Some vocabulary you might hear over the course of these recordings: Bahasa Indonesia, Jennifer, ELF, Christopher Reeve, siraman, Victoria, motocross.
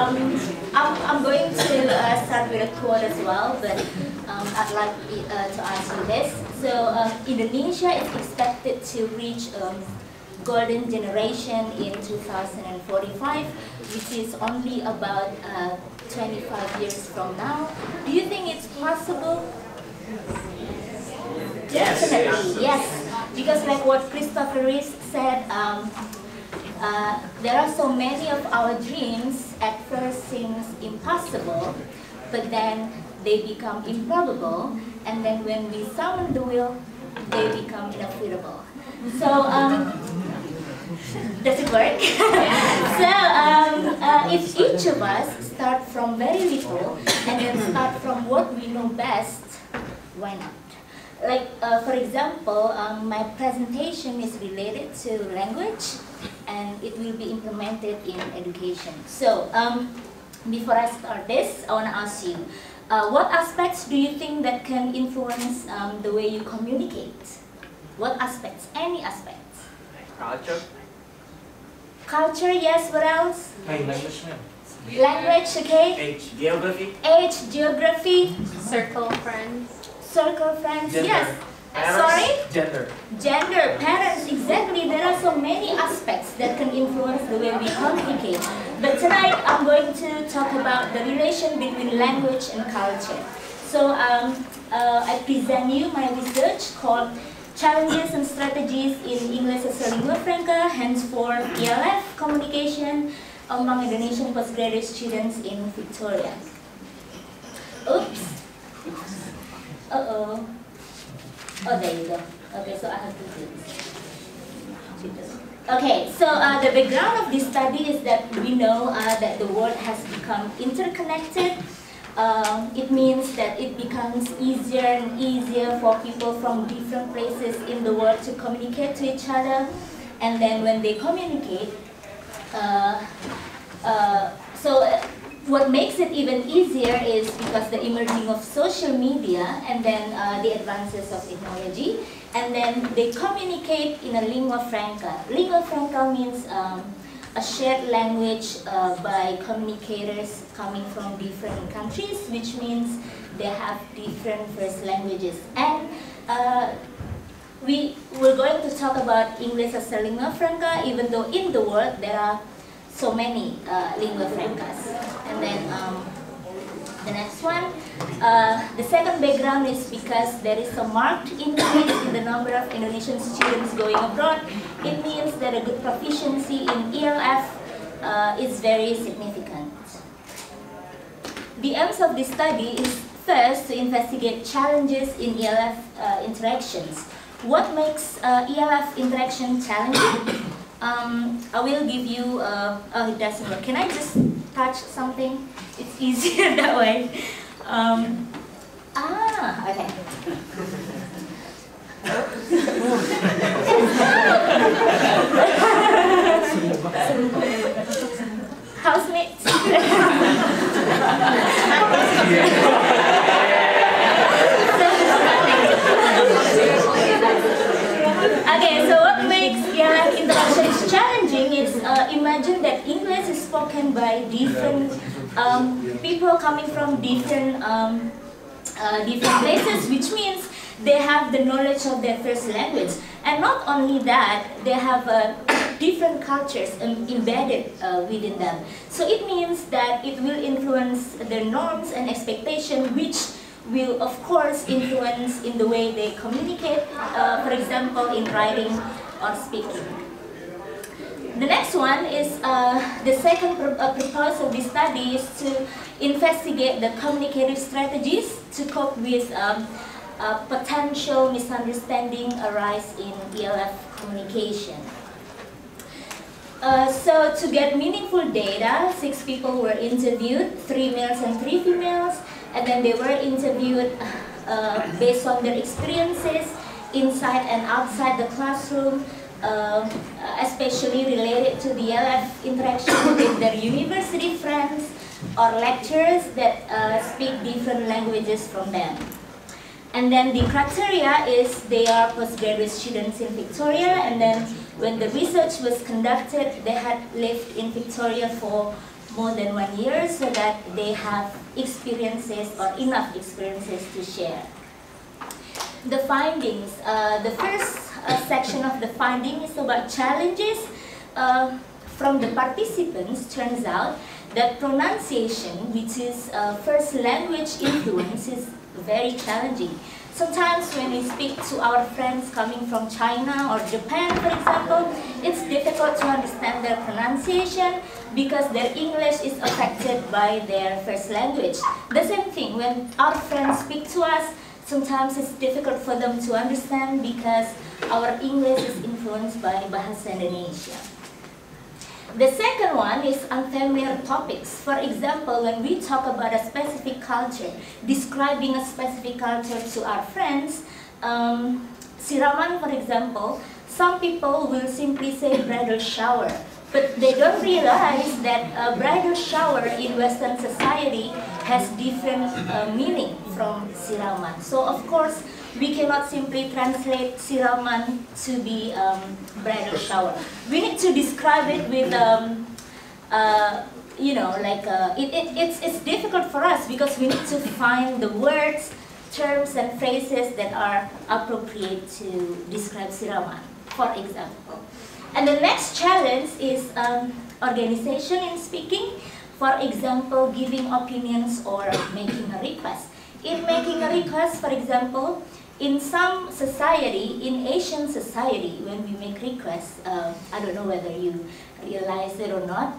I'm going to start with a quote as well, but I'd like to ask you this. So Indonesia is expected to reach golden generation in 2045, which is only about 25 years from now. Do you think it's possible? Yes. Definitely, yes. Because like what Christopher Reeve said, there are so many of our dreams at first seems impossible, but then they become improbable, and then when we summon the will, they become inevitable. So, does it work? So, if each of us start from very little and then start from what we know best, why not? Like, for example, my presentation is related to language, and it will be implemented in education. So, before I start this, I want to ask you, what aspects do you think that can influence the way you communicate? What aspects? Any aspects? Culture. Culture, yes. What else? Language. Language, okay. Age. Geography. Age. Geography. Circle of friends. Circle friends, gender. Yes. Parents. Sorry? Gender. Gender, parents, exactly. There are so many aspects that can influence the way we communicate. But tonight I'm going to talk about the relation between language and culture. So I present you my research called Challenges and Strategies in English as a Lingua Franca, henceforth ELF Communication among Indonesian postgraduate students in Victoria. Oops. Uh-oh. Oh, there you go. Okay, so I have to do this. Okay, so the background of this study is that we know that the world has become interconnected. It means that it becomes easier and easier for people from different places in the world to communicate to each other. And then when they communicate, what makes it even easier is because the emerging of social media and then the advances of technology, and then they communicate in a lingua franca. Lingua franca means a shared language by communicators coming from different countries, which means they have different first languages. And we're going to talk about English as a lingua franca, even though in the world there are so many lingua francas. And then the next one, the second background is because there is a marked increase in the number of Indonesian students going abroad. It means that a good proficiency in ELF is very significant. The aims of this study is first to investigate challenges in ELF interactions. What makes ELF interaction challenging? I will give you, oh, it doesn't work. Can I just touch something? It's easier that way. Okay. Housemates. Okay, so what makes interactions challenging is imagine that English is spoken by different people coming from different different places, which means they have the knowledge of their first language, and not only that, they have different cultures embedded within them. So it means that it will influence their norms and expectations, which will of course influence in the way they communicate, for example in writing or speaking. The next one is the second purpose of this study is to investigate the communicative strategies to cope with potential misunderstanding arise in ELF communication. So to get meaningful data, 6 people were interviewed, 3 males and 3 females, and then they were interviewed based on their experiences inside and outside the classroom, especially related to the ELF interaction with their university friends or lecturers that speak different languages from them. And then the criteria is they are postgraduate students in Victoria, and then when the research was conducted, they had lived in Victoria for more than 1 year so that they have experiences or enough experiences to share. The findings, the first section of the finding is about challenges from the participants. Turns out that pronunciation, which is first language influence, is very challenging. Sometimes when we speak to our friends coming from China or Japan, for example, it's difficult to understand their pronunciation because their English is affected by their first language. The same thing, when our friends speak to us, sometimes it's difficult for them to understand because our English is influenced by Bahasa Indonesia. The second one is unfamiliar topics. For example, when we talk about a specific culture, describing a specific culture to our friends, siraman, for example, some people will simply say bridal shower, but they don't realize that a bridal shower in Western society has different meaning from siraman. So of course, we cannot simply translate siraman to be bridal shower. We need to describe it with, you know, like it's difficult for us because we need to find the words, terms, and phrases that are appropriate to describe siraman, for example. And the next challenge is organization in speaking. For example, giving opinions or making a request. In making a request, for example, in some society, in Asian society, when we make requests, I don't know whether you realize it or not,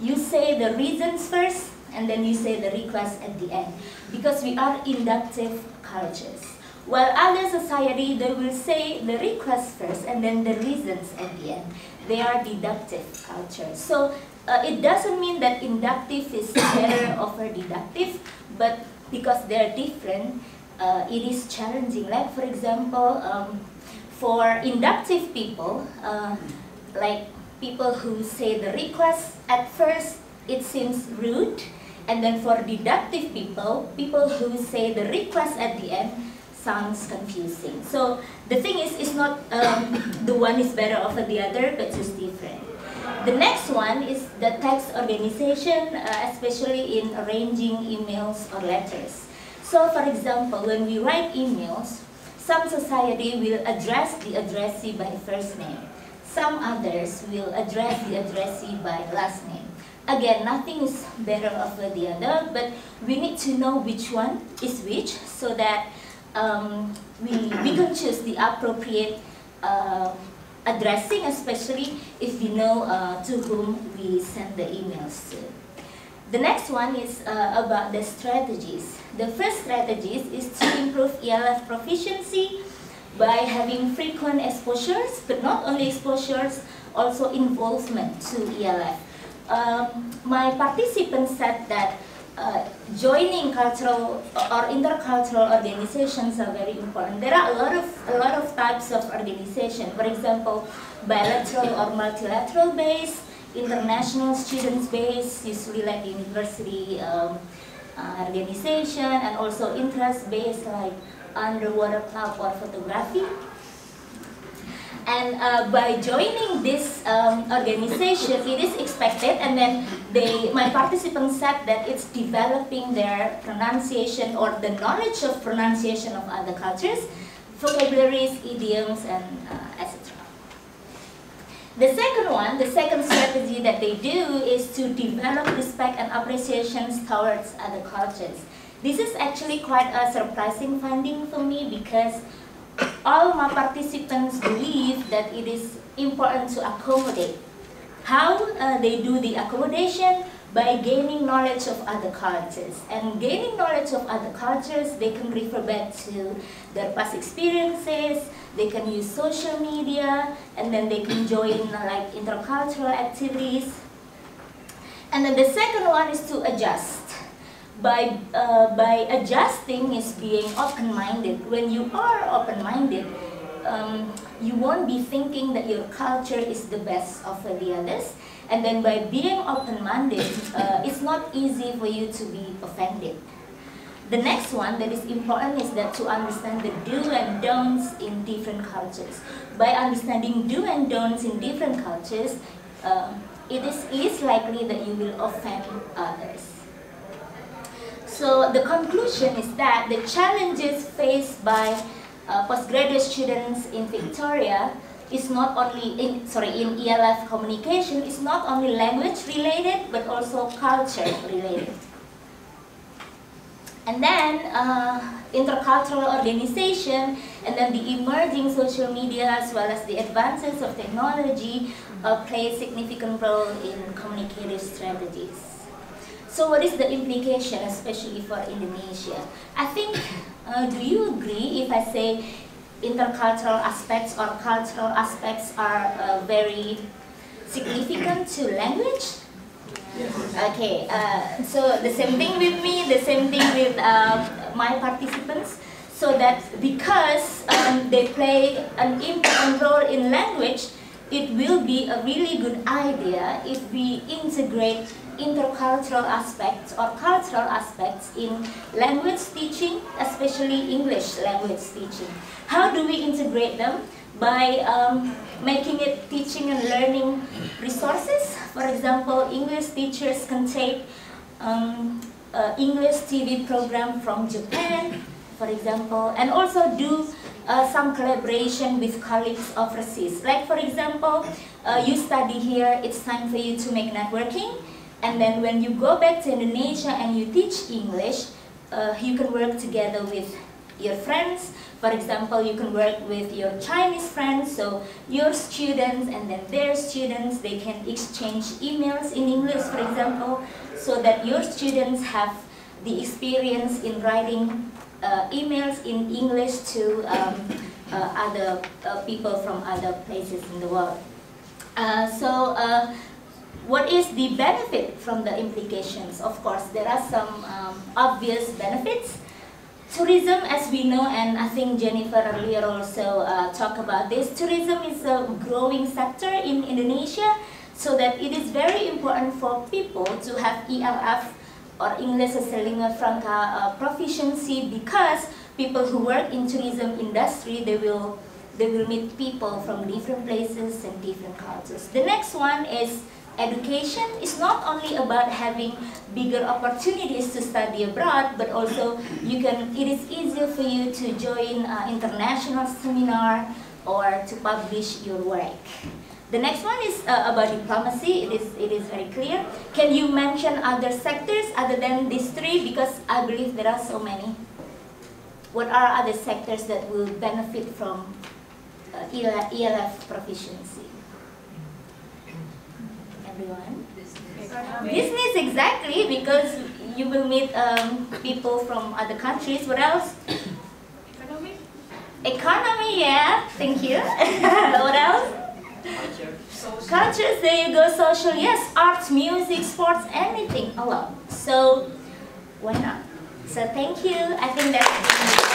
you say the reasons first, and then you say the request at the end, because we are inductive cultures. While other society, they will say the request first, and then the reasons at the end. They are deductive cultures. So it doesn't mean that inductive is better over deductive, but because they're different, it is challenging. Like, for example, for inductive people, like people who say the request at first, it seems rude. And then for deductive people, people who say the request at the end, sounds confusing. So the thing is, it's not the one is better over the other, but it's different. The next one is the text organization, especially in arranging emails or letters. So for example, when we write emails, some society will address the addressee by first name. Some others will address the addressee by last name. Again, nothing is better over the other, but we need to know which one is which so that we can choose the appropriate addressing, especially if we know to whom we send the emails to. The next one is about the strategies. The first strategy is to improve ELF proficiency by having frequent exposures, but not only exposures, also involvement to ELF. My participants said that joining cultural or intercultural organizations are very important. There are a lot of types of organization. For example, bilateral or multilateral based, international students based, usually like university organization, and also interest based like underwater club or photography. And by joining this organization, it is expected, and then my participants said that it's developing their pronunciation or the knowledge of pronunciation of other cultures, vocabularies, idioms, and etc. The second one, the second strategy that they do is to develop respect and appreciations towards other cultures. This is actually quite a surprising finding for me because all my participants believe that it is important to accommodate. How they do the accommodation? By gaining knowledge of other cultures. And gaining knowledge of other cultures, they can refer back to their past experiences, they can use social media, and then they can join like intercultural activities. And then the second one is to adjust. By adjusting is being open-minded. When you are open-minded, you won't be thinking that your culture is the best of the others. And then by being open-minded, it's not easy for you to be offended. The next one that is important is that to understand the do and don'ts in different cultures. By understanding do and don'ts in different cultures, it is likely that you will offend others. So the conclusion is that the challenges faced by postgraduate students in Victoria is not only in ELF communication is not only language related but also culture related. And then intercultural organization, and then the emerging social media as well as the advances of technology play a significant role in communicative strategies. So what is the implication, especially for Indonesia? I think, do you agree if I say intercultural aspects or cultural aspects are very significant to language? Okay, so the same thing with me, the same thing with my participants. So that because they play an important role in language, it will be a really good idea if we integrate intercultural aspects or cultural aspects in language teaching, especially English language teaching. How do we integrate them? By making it teaching and learning resources. For example, English teachers can take English TV program from Japan, for example, and also do some collaboration with colleagues overseas. Like, for example, you study here, it's time for you to make networking, and then when you go back to Indonesia and you teach English, you can work together with your friends. For example, you can work with your Chinese friends, so your students and then their students, they can exchange emails in English, for example, so that your students have the experience in writing emails in English to other people from other places in the world. What is the benefit from the implications? Of course, there are some obvious benefits. Tourism, as we know, and I think Jennifer earlier also talked about this, tourism is a growing sector in Indonesia, so that it is very important for people to have ELF or English as a lingua franca proficiency, because people who work in tourism industry, they will meet people from different places and different cultures. The next one is education. Is not only about having bigger opportunities to study abroad, but also you can. It is easier for you to join international seminar or to publish your work. The next one is about diplomacy. It is very clear. Can you mention other sectors other than these three? Because I believe there are so many. What are other sectors that will benefit from ELF proficiency? Business, exactly, because you will meet people from other countries. What else? Economy. Economy, yeah. Thank you. What else? Culture. Social. Cultures, there you go. Social, yes. Arts, music, sports, anything, a lot. So, why not? So, thank you. I think that's